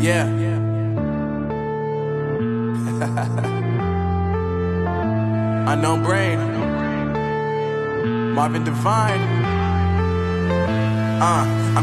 Yeah. Unknown Brain, Marvin Devine. I'm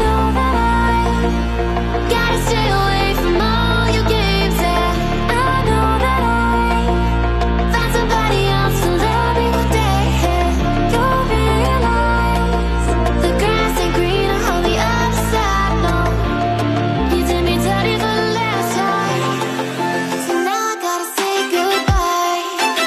know that I gotta stay away from all your games, yeah. I know that I found somebody else to love me one day, yeah. You'll realize the grass ain't greener on the other side, no. You did me dirty for the last time, so now I gotta say goodbye.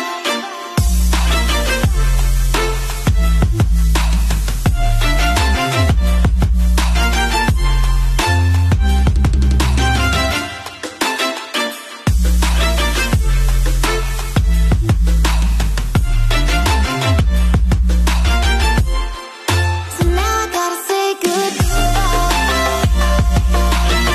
So now I gotta say goodbye.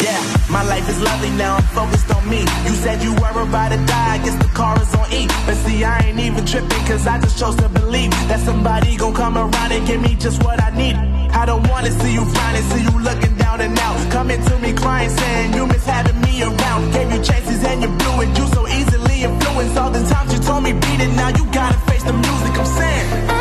Yeah, my life is lovely now, I'm focused on me. You said you were about to die, I guess the car is on E. But see, I ain't even tripping, cause I just chose to believe that somebody gon' come around and give me just what I need. I don't wanna see you frowning, see you looking down and out, coming to me crying, saying you miss having me around. Gave you chances and you blew it, you so easily influenced. All the times you told me beat it, now you gotta face the music, I'm saying goodbye.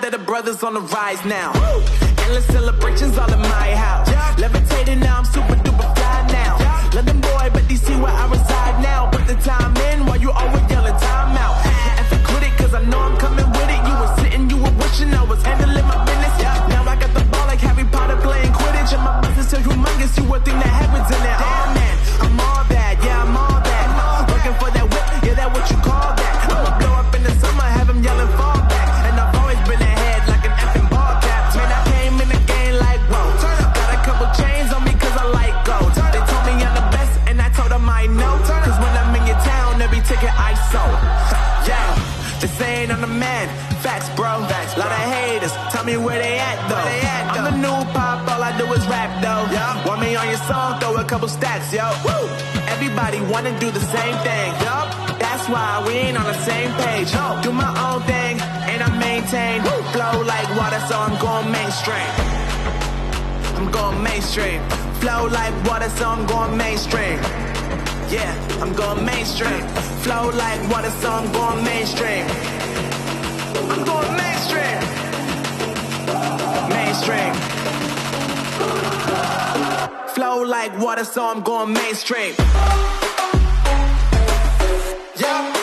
That the brothers on the rise now. Woo! Endless celebrations all in my house. Yeah. Levitating now, I'm super duper fly now. Yeah. London boy, but they see where I reside now. Put the time in while you always yelling time out. And to quit it, cause I know I'm coming with it. You were sitting, you were wishing I was handling my business. Yeah. Now I got the ball like Harry Potter playing Quidditch. And my business so humongous, you a thing that happens in it. All man, I'm all that, yeah, I'm all that. Looking for that whip, yeah, that what you call that. I'ma blow up in the summer, have him yelling fall back. I sold. Yeah, this ain't on the man. Facts, bro. Facts, bro. Lot of haters. Tell me where they at, though. I'm the new pop. All I do is rap, though. Yeah. Want me on your song? Throw a couple stacks, yo. Woo. Everybody wanna do the same thing. Yup. That's why we ain't on the same page. Yo. Do my own thing, and I maintain. Woo. Flow like water, so I'm going mainstream. I'm going mainstream. Flow like water, so I'm going mainstream. Yeah, I'm going mainstream. Flow like water, so I'm going mainstream. I'm going mainstream. Mainstream. Flow like water, so I'm going mainstream. Yeah.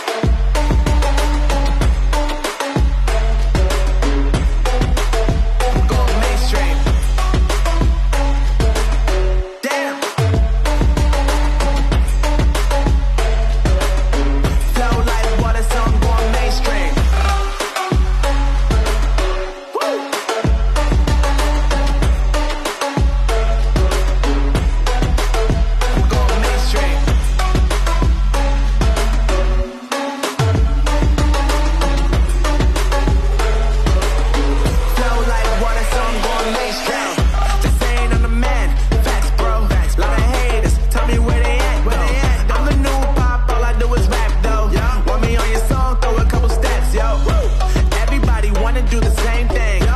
Do the same thing.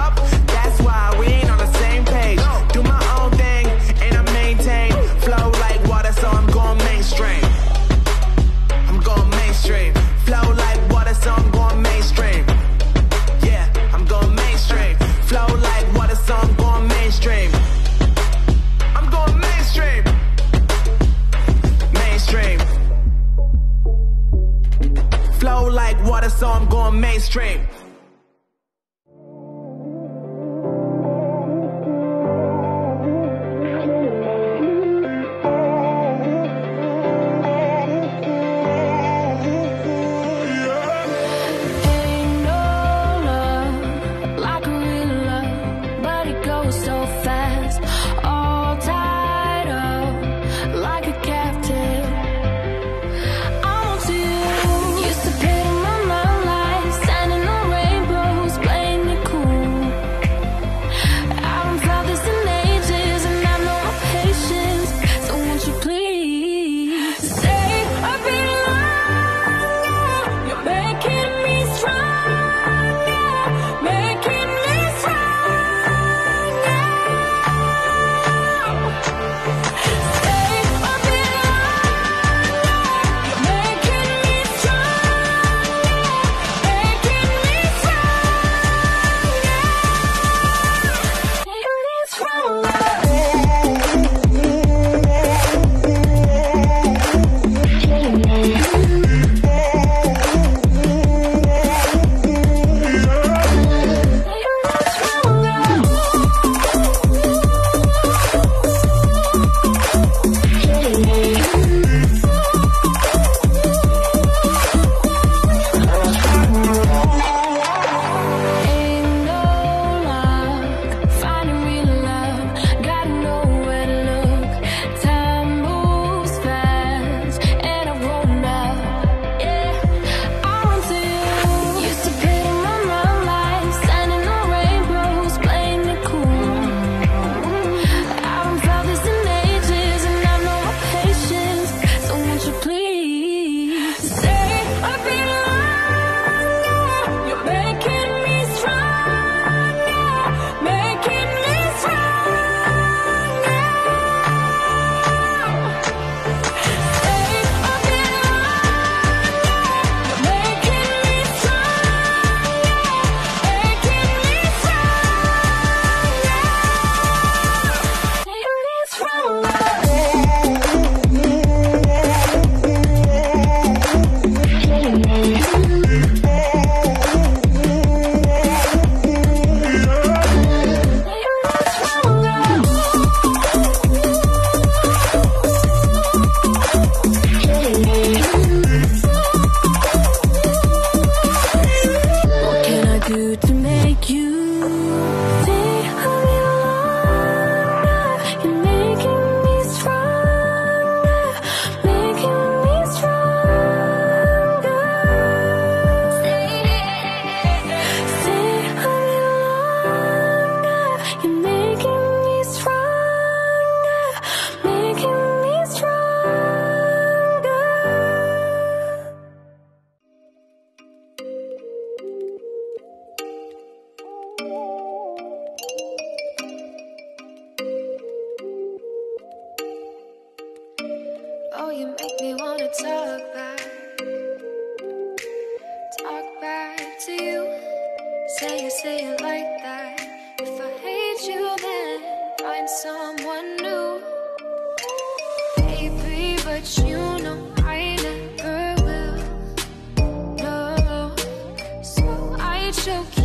Show.